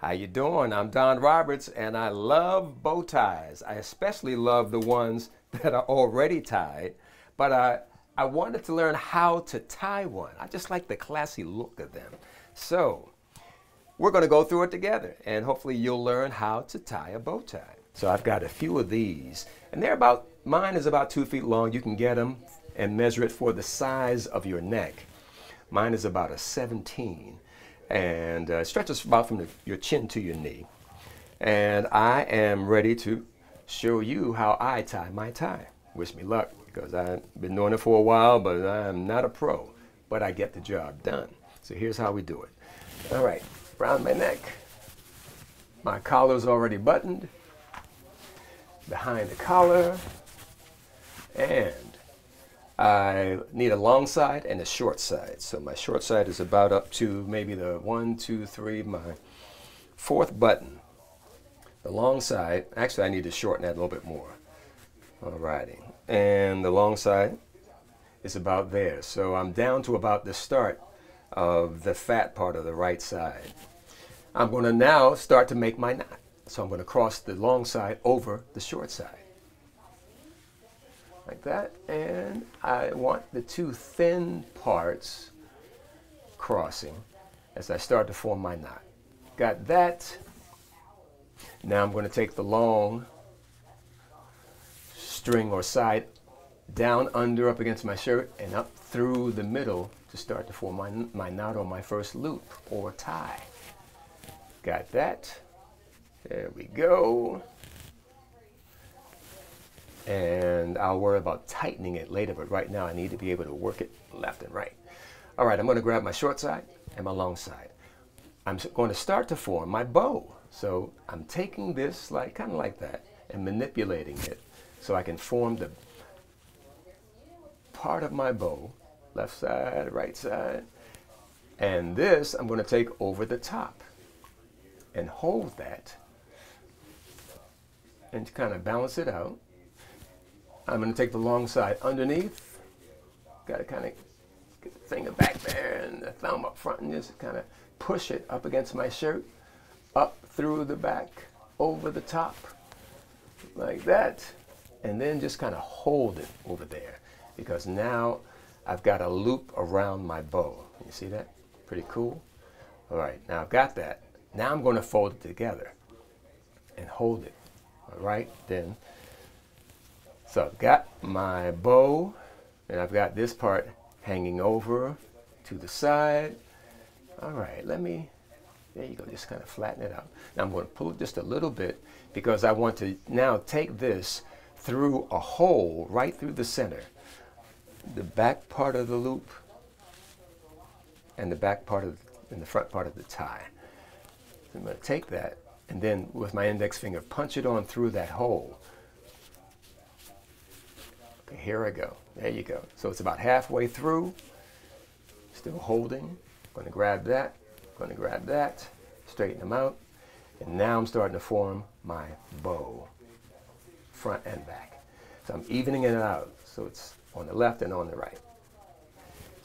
How you doing? I'm Don Roberts, and I love bow ties. I especially love the ones that are already tied, but I wanted to learn how to tie one. I just like the classy look of them. So we're going to go through it together, and hopefully you'll learn how to tie a bow tie. So I've got a few of these, and they're about, mine is about 2 feet long. You can get them and measure it for the size of your neck. Mine is about a 17. And stretches about from your chin to your knee. And I am ready to show you how I tie my tie. Wish me luck, because I've been doing it for a while, but I'm not a pro, but I get the job done. So here's how we do it. All right, round my neck. My collar's already buttoned. Behind the collar. And I need a long side and a short side. So my short side is about up to maybe the one, two, three, my fourth button. The long side, actually I need to shorten that a little bit more. Alrighty, and the long side is about there. So I'm down to about the start of the fat part of the right side. I'm gonna now start to make my knot. So I'm gonna cross the long side over the short side. Like that, and I want the two thin parts crossing as I start to form my knot. Got that. Now I'm going to take the long string or side down under up against my shirt and up through the middle to start to form my knot on my first loop or tie. Got that. There we go. And I'll worry about tightening it later, but right now I need to be able to work it left and right. All right, I'm going to grab my short side and my long side. I'm going to start to form my bow. So I'm taking this, like kind of like that, and manipulating it so I can form the part of my bow, left side, right side. And this I'm going to take over the top and hold that and kind of balance it out. I'm going to take the long side underneath. Got to kind of get the finger back there and the thumb up front and just kind of push it up against my shirt, up through the back, over the top, like that. And then just kind of hold it over there because now I've got a loop around my bow. You see that? Pretty cool. All right, now I've got that. Now I'm going to fold it together and hold it. All right, then. So I've got my bow, and I've got this part hanging over to the side. All right, let me, there you go, just kind of flatten it out. Now I'm going to pull it just a little bit because I want to now take this through a hole right through the center. The back part of the loop and the back part of, and the front part of the tie. So I'm going to take that and then with my index finger punch it on through that hole. Here I go. There you go. So it's about halfway through. Still holding. I'm going to grab that. I'm going to grab that. Straighten them out. And now I'm starting to form my bow. Front and back. So I'm evening it out. So it's on the left and on the right.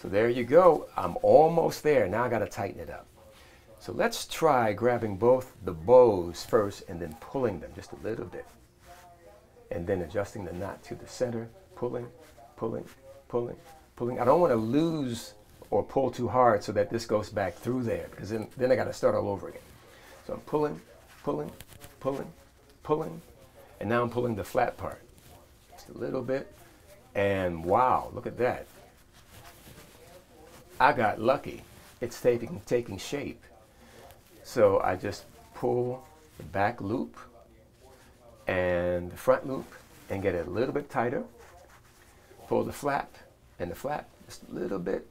So there you go. I'm almost there. Now I got to tighten it up. So let's try grabbing both the bows first and then pulling them just a little bit. And then adjusting the knot to the center. Pulling, pulling, pulling, pulling. I don't want to lose or pull too hard so that this goes back through there because then I got to start all over again. So I'm pulling, pulling, pulling, pulling, and now I'm pulling the flat part. Just a little bit, and wow, look at that. I got lucky. It's taking shape. So I just pull the back loop and the front loop and get it a little bit tighter. Pull the flap and the flap just a little bit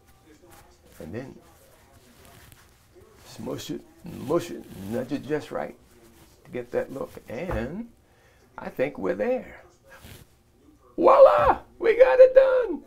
and then smush it, mush it, nudge it just right to get that look. And I think we're there. Voila! We got it done!